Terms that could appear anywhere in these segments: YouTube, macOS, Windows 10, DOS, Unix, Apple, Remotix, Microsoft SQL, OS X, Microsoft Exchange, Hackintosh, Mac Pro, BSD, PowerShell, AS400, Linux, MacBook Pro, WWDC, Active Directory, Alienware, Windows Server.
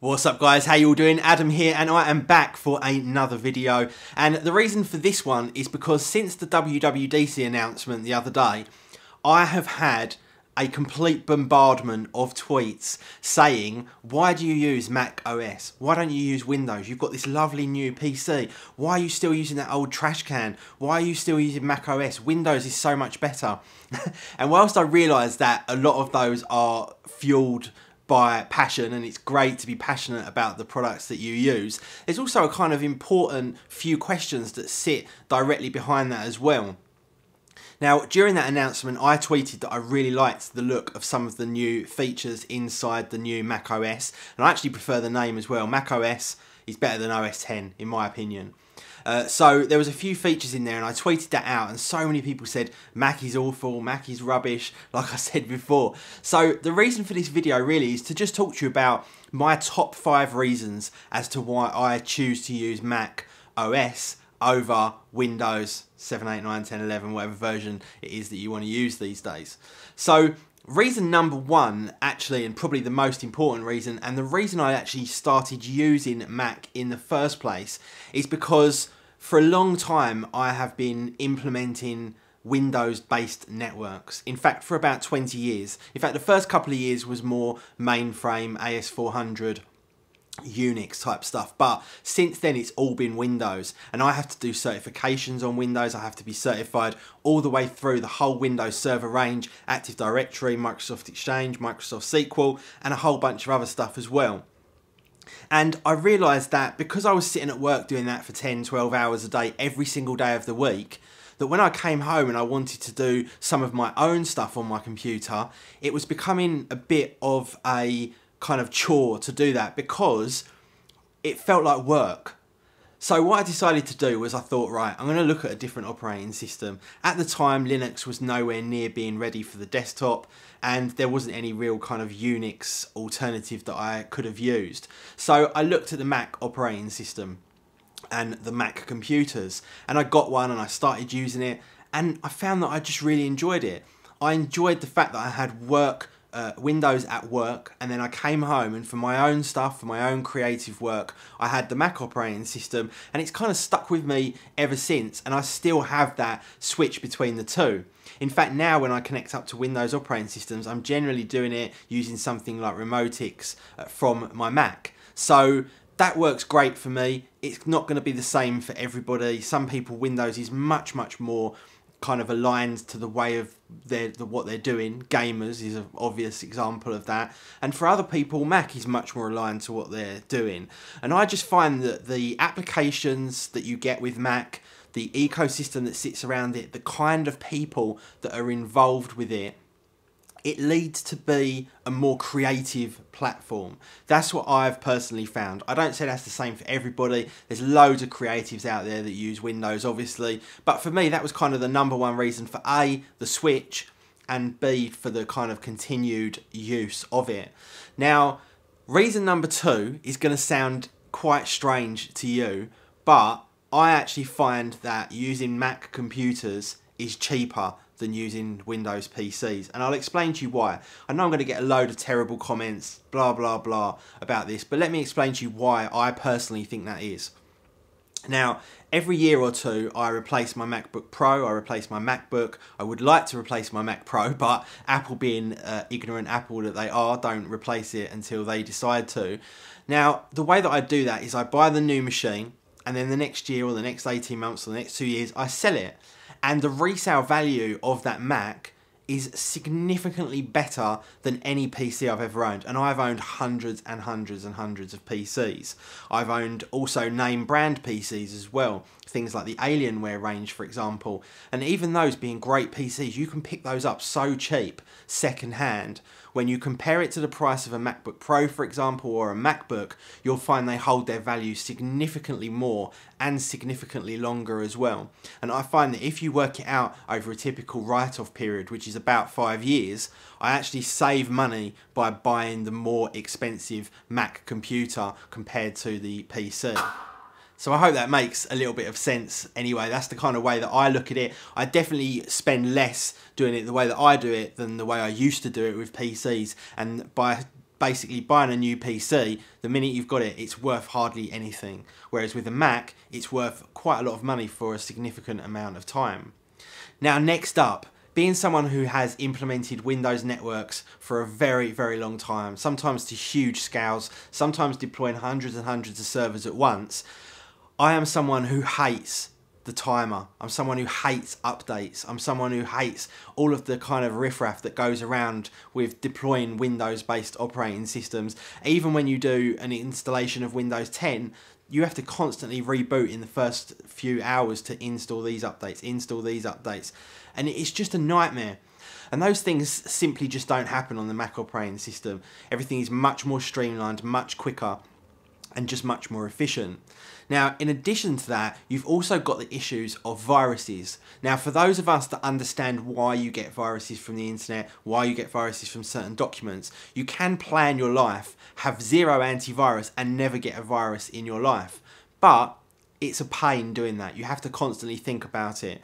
What's up guys, how you all doing? Adam here and I am back for another video, and the reason for this one is because since the WWDC announcement the other day, I have had a complete bombardment of tweets saying, why do you use Mac OS? Why don't you use Windows? You've got this lovely new PC. Why are you still using that old trash can? Why are you still using Mac OS? Windows is so much better. And whilst I realise that a lot of those are fueled by passion, and it's great to be passionate about the products that you use, there's also a kind of important few questions that sit directly behind that as well. Now, during that announcement, I tweeted that I really liked the look of some of the new features inside the new Mac OS, and I actually prefer the name as well. Mac OS is better than OS X, in my opinion. So there was a few features in there and I tweeted that out, and so many people said Mac is awful, Mac is rubbish, like I said before. So the reason for this video really is to just talk to you about my top 5 reasons as to why I choose to use Mac OS over Windows 7, 8, 9, 10, 11, whatever version it is that you want to use these days. So reason number one, actually, and probably the most important reason, and the reason I actually started using Mac in the first place, is because for a long time, I have been implementing Windows-based networks. In fact, for about 20 years. In fact, the first couple of years was more mainframe, AS400, Unix type stuff, but since then it's all been Windows, and I have to do certifications on Windows. I have to be certified all the way through the whole Windows Server range, Active Directory, Microsoft Exchange, Microsoft SQL, and a whole bunch of other stuff as well. And I realised that because I was sitting at work doing that for 10, 12 hours a day, every single day of the week, that when I came home and I wanted to do some of my own stuff on my computer, it was becoming a bit of a kind of chore to do that because it felt like work. So what I decided to do was I thought, right, I'm going to look at a different operating system. At the time, Linux was nowhere near being ready for the desktop, and there wasn't any real kind of Unix alternative that I could have used. So I looked at the Mac operating system and the Mac computers, and I got one and I started using it, and I found that I just really enjoyed it. I enjoyed the fact that I had Windows at work, and then I came home and for my own stuff, for my own creative work, I had the Mac operating system, and it's kind of stuck with me ever since, and I still have that switch between the two. In fact, now when I connect up to Windows operating systems, I'm generally doing it using something like Remotix from my Mac. So that works great for me. It's not going to be the same for everybody. Some people, Windows is much more kind of aligned to the way of what they're doing. Gamers is an obvious example of that. And for other people, Mac is much more aligned to what they're doing. And I just find that the applications that you get with Mac, the ecosystem that sits around it, the kind of people that are involved with it, it leads to be a more creative platform. That's what I've personally found. I don't say that's the same for everybody. There's loads of creatives out there that use Windows, obviously. But for me, that was kind of the number one reason for A, the switch, and B, for the kind of continued use of it. Now, reason number two is going to sound quite strange to you, but I actually find that using Mac computers is cheaper than using Windows PCs, and I'll explain to you why. I know I'm going to get a load of terrible comments, blah blah blah, about this, but let me explain to you why I personally think that is. Now, every year or two I replace my MacBook Pro, I replace my MacBook. I would like to replace my Mac Pro, but Apple, being ignorant Apple that they are, don't replace it until they decide to. Now, the way that I do that is I buy the new machine, and then the next year or the next 18 months or the next 2 years I sell it. And the resale value of that Mac is significantly better than any PC I've ever owned. And I've owned hundreds and hundreds and hundreds of PCs. I've owned also name brand PCs as well. Things like the Alienware range, for example. And even those being great PCs, you can pick those up so cheap, secondhand. When you compare it to the price of a MacBook Pro, for example, or a MacBook, you'll find they hold their value significantly more and significantly longer as well. And I find that if you work it out over a typical write-off period, which is about 5 years, I actually save money by buying the more expensive Mac computer compared to the PC. So I hope that makes a little bit of sense anyway. That's the kind of way that I look at it. I definitely spend less doing it the way that I do it than the way I used to do it with PCs. And by basically buying a new PC, the minute you've got it, it's worth hardly anything. Whereas with a Mac, it's worth quite a lot of money for a significant amount of time. Now, next up, being someone who has implemented Windows networks for a very, very long time, sometimes to huge scales, sometimes deploying hundreds and hundreds of servers at once, I am someone who hates the timer. I'm someone who hates updates. I'm someone who hates all of the kind of riffraff that goes around with deploying Windows-based operating systems. Even when you do an installation of Windows 10, you have to constantly reboot in the first few hours to install these updates, and it's just a nightmare. And those things simply just don't happen on the Mac operating system. Everything is much more streamlined, much quicker, and just much more efficient. Now, in addition to that, you've also got the issues of viruses. Now, for those of us that understand why you get viruses from the internet, why you get viruses from certain documents, you can plan your life, have zero antivirus, and never get a virus in your life. But it's a pain doing that. You have to constantly think about it.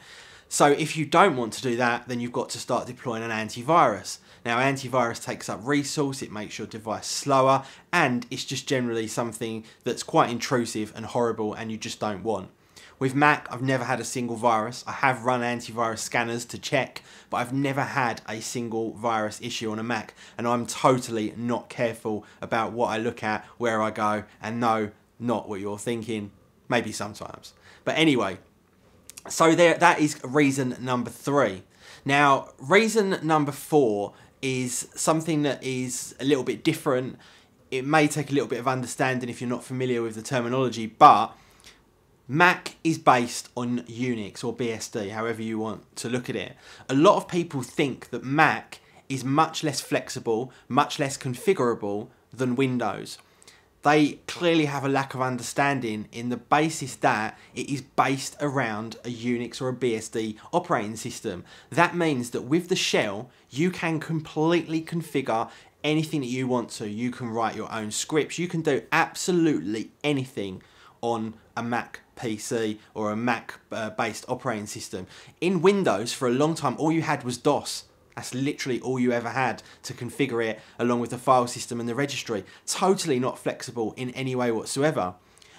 So if you don't want to do that, then you've got to start deploying an antivirus. Now, antivirus takes up resource, it makes your device slower, and it's just generally something that's quite intrusive and horrible and you just don't want. With Mac, I've never had a single virus. I have run antivirus scanners to check, but I've never had a single virus issue on a Mac, and I'm totally not careful about what I look at, where I go, and no, not what you're thinking. Maybe sometimes. But anyway, so that is reason number 3. Now, reason number 4 is something that is a little bit different. It may take a little bit of understanding if you're not familiar with the terminology, but Mac is based on Unix or BSD, however you want to look at it. A lot of people think that Mac is much less flexible, much less configurable than Windows. They clearly have a lack of understanding in the basis that it is based around a Unix or a BSD operating system. That means that with the shell, you can completely configure anything that you want to. You can write your own scripts. You can do absolutely anything on a Mac PC or a Mac-based operating system. In Windows, for a long time, all you had was DOS. That's literally all you ever had to configure it, along with the file system and the registry. Totally not flexible in any way whatsoever.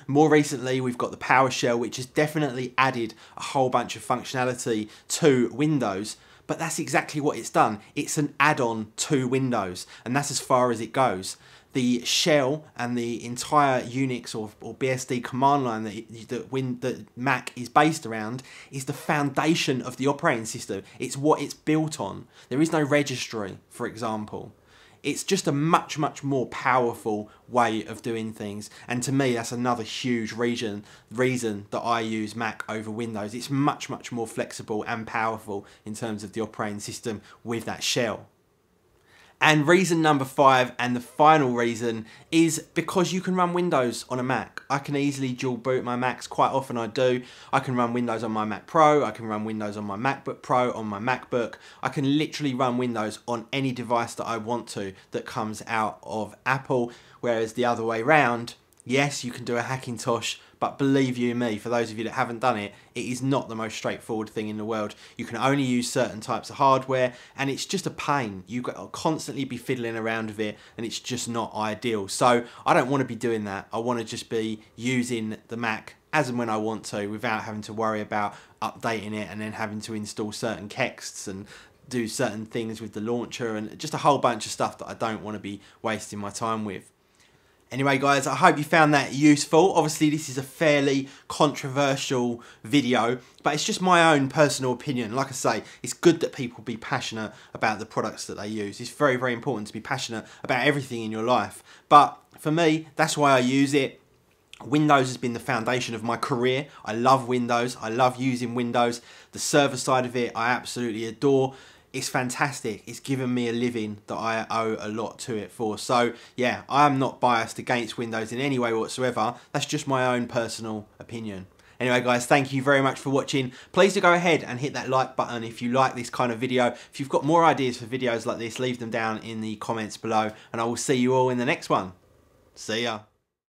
More recently, we've got the PowerShell, which has definitely added a whole bunch of functionality to Windows, but that's exactly what it's done. It's an add-on to Windows, and that's as far as it goes. The shell and the entire Unix or BSD command line that Mac is based around is the foundation of the operating system. It's what it's built on. There is no registry, for example. It's just a much, much more powerful way of doing things. And to me, that's another huge reason that I use Mac over Windows. It's much, much more flexible and powerful in terms of the operating system with that shell. And reason number 5, and the final reason, is because you can run Windows on a Mac. I can easily dual boot my Macs, quite often I do. I can run Windows on my Mac Pro, I can run Windows on my MacBook Pro, on my MacBook. I can literally run Windows on any device that I want to that comes out of Apple, whereas the other way round, yes, you can do a Hackintosh, but believe you me, for those of you that haven't done it, it is not the most straightforward thing in the world. You can only use certain types of hardware, and it's just a pain. You've got to constantly be fiddling around with it, and it's just not ideal. So I don't want to be doing that. I want to just be using the Mac as and when I want to, without having to worry about updating it and then having to install certain texts and do certain things with the launcher, and just a whole bunch of stuff that I don't want to be wasting my time with. Anyway guys, I hope you found that useful. Obviously this is a fairly controversial video, but it's just my own personal opinion. Like I say, it's good that people be passionate about the products that they use. It's very, very important to be passionate about everything in your life. But for me, that's why I use it. Windows has been the foundation of my career. I love Windows. I love using Windows. The server side of it, I absolutely adore. It's fantastic. It's given me a living that I owe a lot to it for. So yeah, I'm not biased against Windows in any way whatsoever. That's just my own personal opinion. Anyway guys, thank you very much for watching. Please do go ahead and hit that like button if you like this kind of video. If you've got more ideas for videos like this, leave them down in the comments below, and I will see you all in the next one. See ya.